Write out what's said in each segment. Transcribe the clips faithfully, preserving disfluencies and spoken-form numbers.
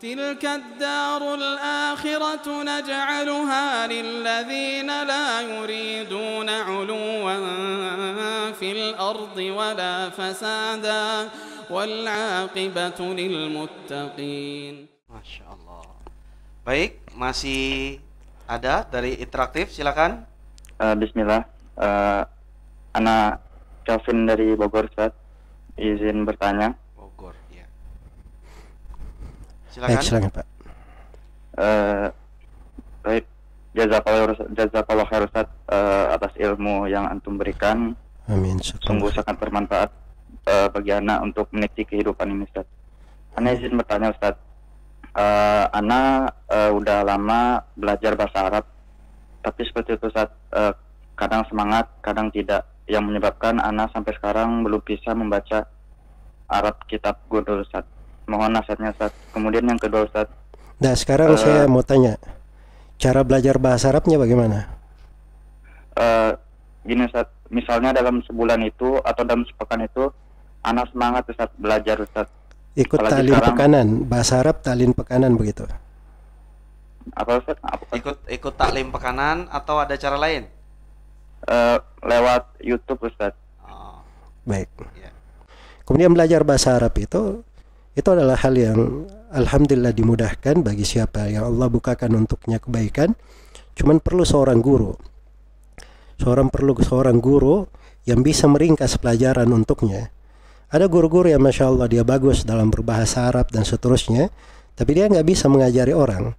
تلك الدار الآخرة نجعلها للذين لا يريدون علوا في الأرض ولا فسادا والعاقبة للمتقين. Masya Allah. Baik, masih ada dari interaktif, silakan. Uh, Bismillah, uh, anak Calvin dari Bogor, Ustaz. Izin bertanya. Bogor, ya. Silakan. Baik, silakan Pak. Uh, baik, jazakallahu khair Ustaz uh, atas ilmu yang antum berikan. Amin. Sungguh sangat bermanfaat uh, bagi anak untuk meniti kehidupan ini, Ustaz. Ana izin bertanya, Ustaz. Uh, ana uh, udah lama belajar bahasa Arab, tapi seperti itu Ustaz, uh, kadang semangat, kadang tidak, yang menyebabkan ana sampai sekarang belum bisa membaca Arab kitab gundul Ustaz. Mohon nasihatnya Ustaz. Kemudian yang kedua Ustaz, nah sekarang uh, saya mau tanya cara belajar bahasa Arabnya bagaimana? Uh, gini Ustaz, misalnya dalam sebulan itu atau dalam sepekan itu ana semangat Ustaz belajar Ustaz, ikut talim pekanan, bahasa Arab talim pekanan begitu. Apa Ustaz? Apa? Ikut ikut taklim pekanan atau ada cara lain? Uh, lewat YouTube Ustaz. Oh. Baik. Yeah. Kemudian belajar bahasa Arab itu itu adalah hal yang alhamdulillah dimudahkan bagi siapa yang Allah bukakan untuknya kebaikan. Cuman perlu seorang guru. Seorang perlu seorang guru yang bisa meringkas pelajaran untuknya. Ada guru-guru yang masya Allah dia bagus dalam berbahasa Arab dan seterusnya, tapi dia nggak bisa mengajari orang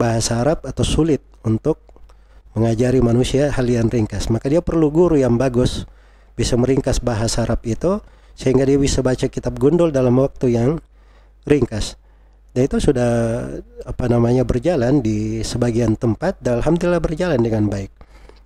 bahasa Arab atau sulit untuk mengajari manusia hal yang ringkas. Maka dia perlu guru yang bagus bisa meringkas bahasa Arab itu sehingga dia bisa baca kitab gundul dalam waktu yang ringkas. Dan itu sudah apa namanya berjalan di sebagian tempat dan alhamdulillah berjalan dengan baik.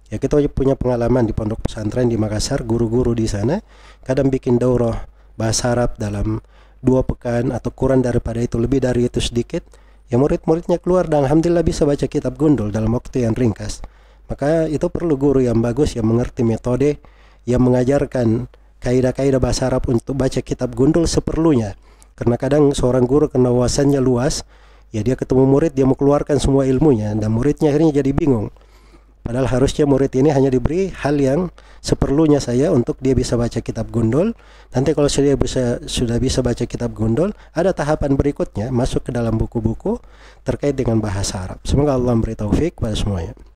Ya, kita punya pengalaman di pondok pesantren di Makassar, guru-guru di sana kadang bikin daurah bahasa Arab dalam dua pekan atau kurang daripada itu, lebih dari itu sedikit. Ya, murid-muridnya keluar dan alhamdulillah bisa baca kitab gundul dalam waktu yang ringkas. Maka itu perlu guru yang bagus yang mengerti metode, yang mengajarkan kaidah-kaidah bahasa Arab untuk baca kitab gundul seperlunya. Karena kadang seorang guru karena wawasannya luas, ya dia ketemu murid dia mau keluarkan semua ilmunya dan muridnya akhirnya jadi bingung. Padahal harusnya murid ini hanya diberi hal yang seperlunya saya untuk dia bisa baca kitab gundul. Nanti kalau sudah bisa sudah bisa baca kitab gundul, ada tahapan berikutnya masuk ke dalam buku-buku terkait dengan bahasa Arab. Semoga Allah memberi taufik pada semuanya.